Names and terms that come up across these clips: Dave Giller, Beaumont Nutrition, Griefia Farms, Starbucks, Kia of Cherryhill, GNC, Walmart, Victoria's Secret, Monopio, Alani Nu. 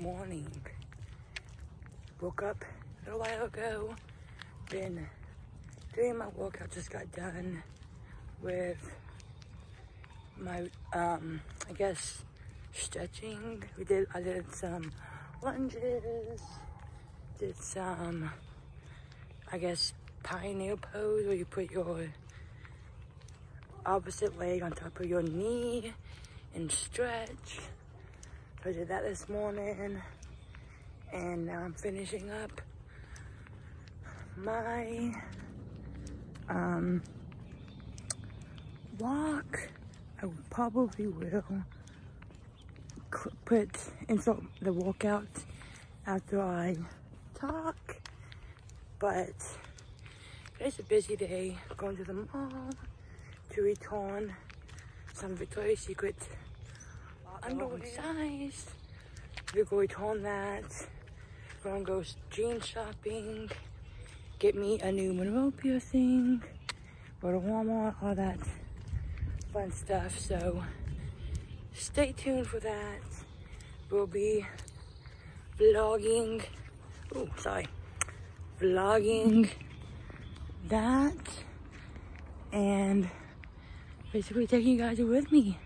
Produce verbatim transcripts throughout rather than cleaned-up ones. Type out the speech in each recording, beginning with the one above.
morning. Woke up a little while ago. Been doing my workout. Just got done with my, um, I guess, stretching. We did, I did some lunges. Did some, I guess, pioneer pose where you put your opposite leg on top of your knee and stretch. So I did that this morning, and now I'm finishing up my um, walk. I probably will put insert the workout after I talk, but it's a busy day. Going to the mall to return some Victoria's Secret underwear size. We're going to return that. We're going to go jean shopping, get me a new Monopio thing, go to Walmart, all that fun stuff. So stay tuned for that. We'll be vlogging, oh sorry, vlogging that, and basically taking you guys with me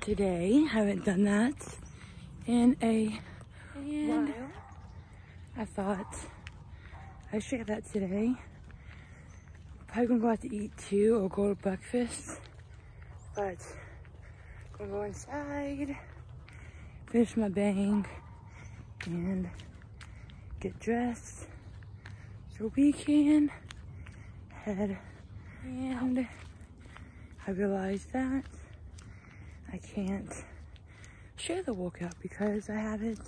today. Haven't done that in a and while. I thought I'd share that today. Probably gonna go out to eat too, or go to breakfast, but gonna go inside, finish my bang, and get dressed so we can head and I realized that I can't share the workout because I have it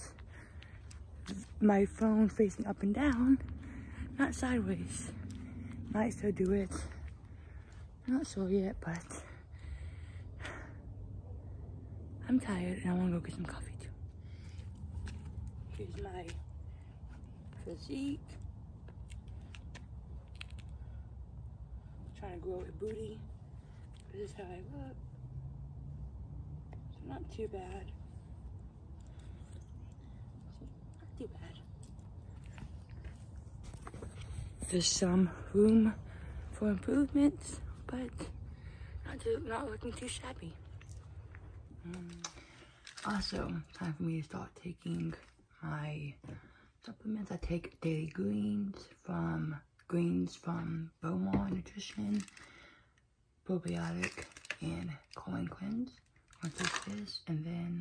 my phone facing up and down, not sideways. Might still do it, not sure yet, but I'm tired and I want to go get some coffee too. Here's my physique. I'm trying to grow a booty. This is how I look. So not too bad. Not too bad. There's some room for improvements, but not too, not looking too shabby. Um, also, time for me to start taking my supplements. I take daily greens from greens from Beaumont Nutrition, probiotic, and colon cleanse. I'm gonna take this, and then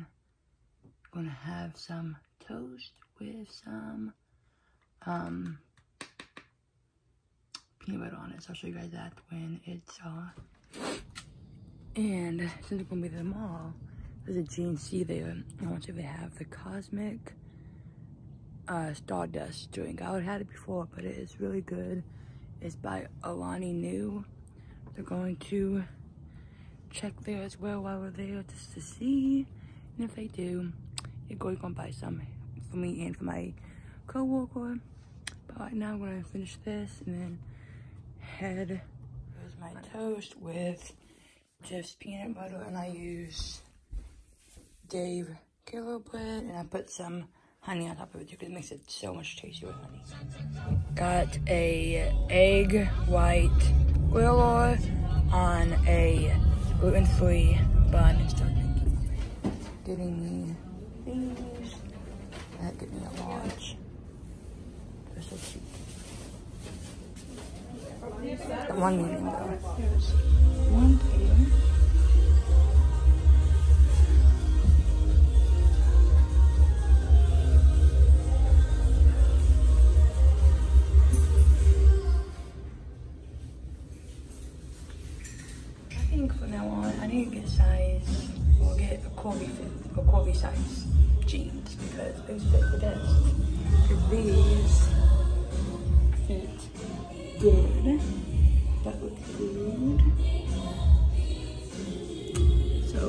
I'm gonna have some toast with some um, peanut butter on it. So I'll show you guys that when it's on. Uh, and since I'm gonna be at the mall, there's a G N C there. I want to see if they have the cosmic Uh, Stardust drink. I would have had it before, but it is really good. It's by Alani Nu. They're going to check there as well while we're there, just to see. And if they do, you're going to buy some for me and for my co-worker. But right now I'm going to finish this and then head. Here's my toast with just peanut butter, and I use Dave Giller bread, and I put some honey on top of it because it makes it so much tastier with honey. Got a egg white griller on a gluten-free bun and start making. Getting me these. That get me a large. They're so cute. One medium though. One medium. Size jeans because they fit the best. Because these fit good. That looks good. So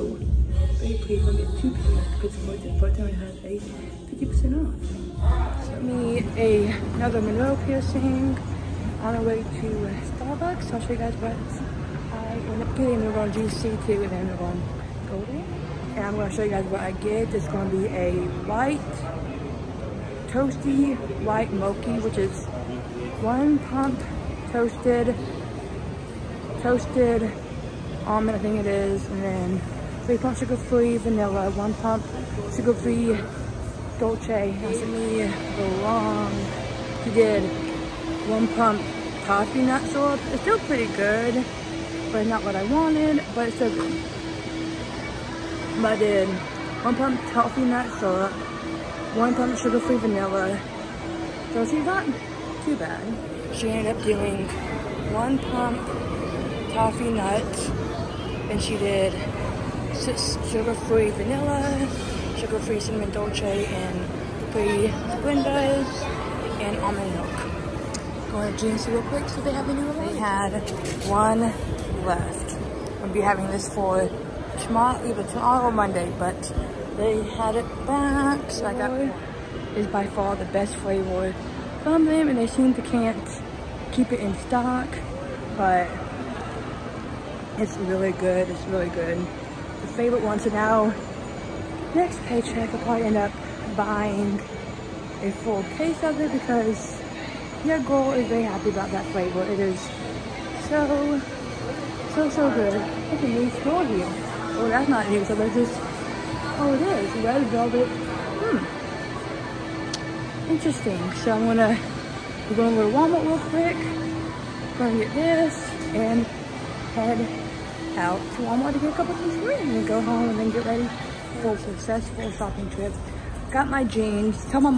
very pleased when I get two pairs because the first time I had a fifty percent off. Sent me a, another Monroe piercing on the way to Starbucks. I'll show you guys what I end up getting. We're going to G C too, and then we're going to go there. And I'm going to show you guys what I get. It's going to be a white toasty white mochi, which is one pump toasted, toasted almond, I think it is, and then three pump sugar-free vanilla, one pump sugar-free dolce. That's me belong. He did one pump coffee nut syrup. It's still pretty good, but not what I wanted, but it's still good. But I did one pump toffee nut syrup, one pump sugar-free vanilla. So it's not too bad. She ended up doing one pump toffee nuts, and she did sugar-free vanilla, sugar-free cinnamon dolce, and three Splendas, and almond milk. Going to G N C real quick, so they have a new one. They had one left. I'll be having this for tomorrow, either tomorrow or Monday, but they had it back, so I got it. Is by far the best flavor from them, and they seem to can't keep it in stock, but it's really good. It's really good. The favorite one. So now, next paycheck, I'll probably end up buying a full case of it because your girl is very happy about that flavor. It is so, so, so good. It's a new store here. Oh, that's not new. So there's just, oh, it is red velvet. Hmm. Interesting. So I'm gonna we're going to Walmart real quick. Gonna get this and head out to Walmart to get a couple things for me, and then go home and then get ready for a successful shopping trip. Got my jeans. Tell my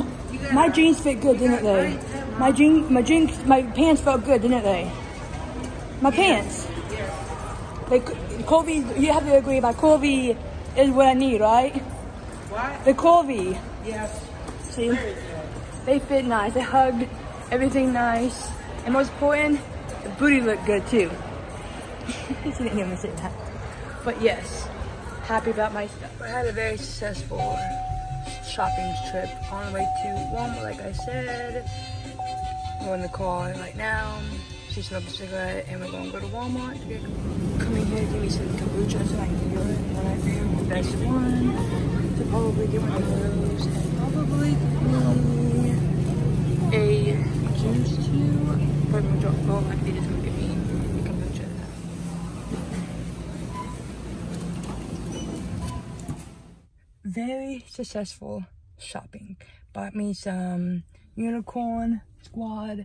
my jeans fit good, didn't they? My jeans, my jeans, my pants felt good, didn't they? My pants. They, Colby, you have to agree. My Colby is what I need, right? What? The Colby. Yes. See, they fit nice. They hugged everything nice, and most important, the booty looked good too. She didn't even say that. But yes, happy about my stuff. I had a very successful shopping trip on the way to Walmart, like I said. We're in the car right now. She smoked a cigarette, and we're going to go to Walmart. Coming here to give me some kombucha so I can do it when I feel the best one. To probably get one of those, and probably a juice too. But I'm going to just going to give me very successful shopping. Bought me some unicorn squad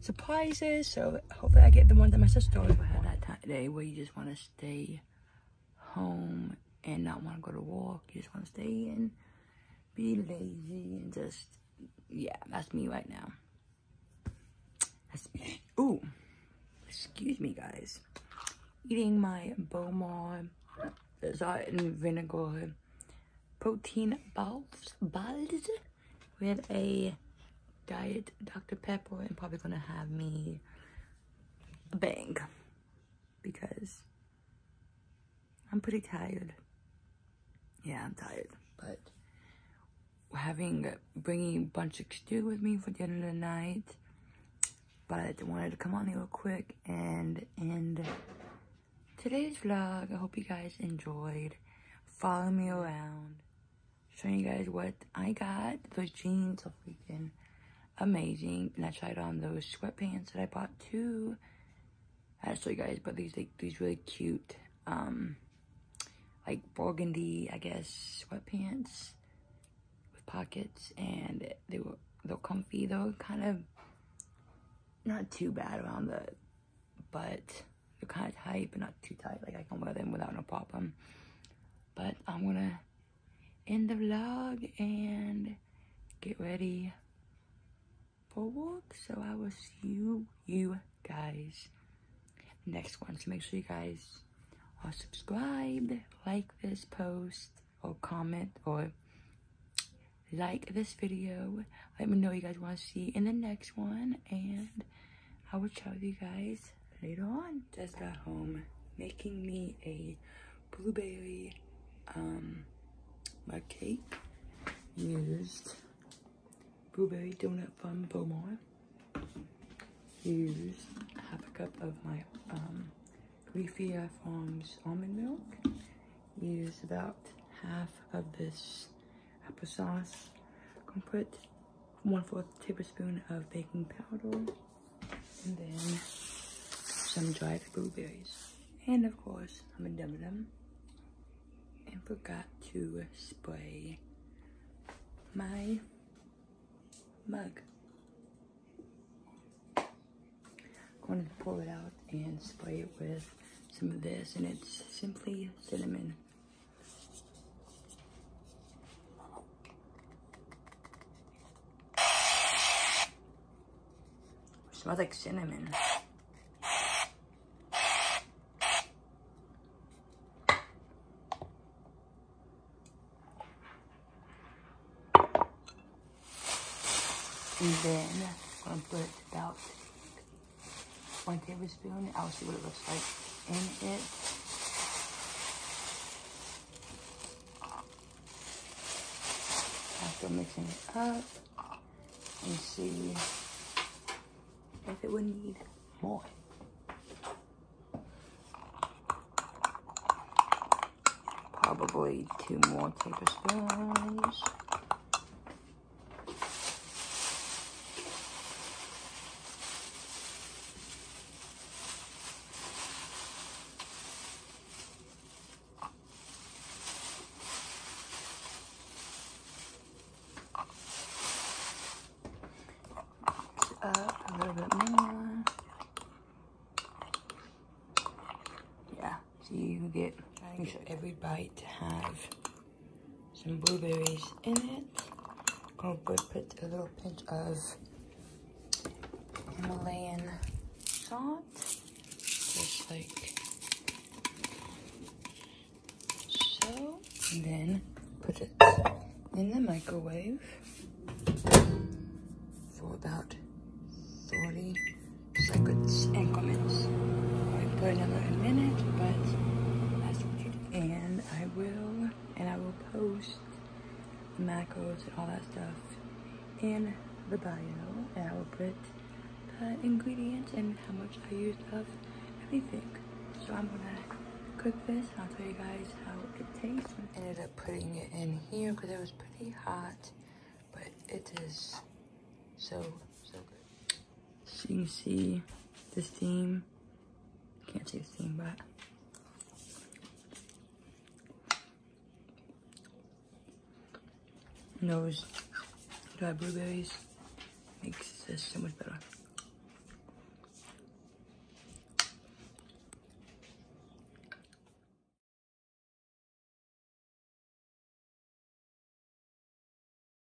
surprises, so hopefully I get the ones that my sister always had that time today where you just want to stay home and not want to go to walk. You just want to stay and be lazy and just, yeah, that's me right now. That's me. Ooh, excuse me guys. Eating my Beaumont salt and vinegar protein balls, balls with a diet Doctor Pepper, and probably gonna have me a bang because I'm pretty tired. Yeah, I'm tired, but having bringing bunch of stew with me for the end of the night, but I wanted to come on here real quick and end today's vlog. I hope you guys enjoyed. Follow me around. Showing you guys what I got. Those jeans are freaking amazing, and I tried on those sweatpants that I bought too. I show you guys, but these like these really cute, um, like burgundy, I guess, sweatpants with pockets, and they were they're comfy. They're kind of not too bad around the butt. They're kind of tight, but not too tight. Like I can wear them without no problem. But I'm gonna end the vlog and get ready for work. So I will see you, you guys next one. So make sure you guys are subscribed, like this post, or comment, or like this video. Let me know what you guys want to see in the next one, and I will chat with you guys later on. Just got home, making me a blueberry um my cake, used blueberry donut from Beaumont, used half a cup of my um Griefia Farms almond milk, used about half of this applesauce. I'm gonna put one fourth tablespoon of baking powder, and then some dried blueberries. And of course, I'm gonna dump them. And forgot to spray my mug. Going to pour it out and spray it with some of this, and it's simply cinnamon. It smells like cinnamon. And then I'm gonna put about one tablespoon. I'll see what it looks like in it. After mixing it up, and see if it would need more. Probably two more tablespoons. Up a little bit more. Yeah, so you get, make sure every bite to have some blueberries in it. I'm gonna put a little pinch of Himalayan salt, just like so, and then put it in the microwave for about forty seconds and comments. I put another minute, but that's what you do. And I will, and I will post the macros and all that stuff in the bio, and I will put the ingredients and how much I used of everything. So I'm gonna cook this, and I'll tell you guys how it tastes. I ended up putting it in here because it was pretty hot, but it is so, so good. So you can see the steam. Can't see the steam, but and those dried blueberries makes this so much better.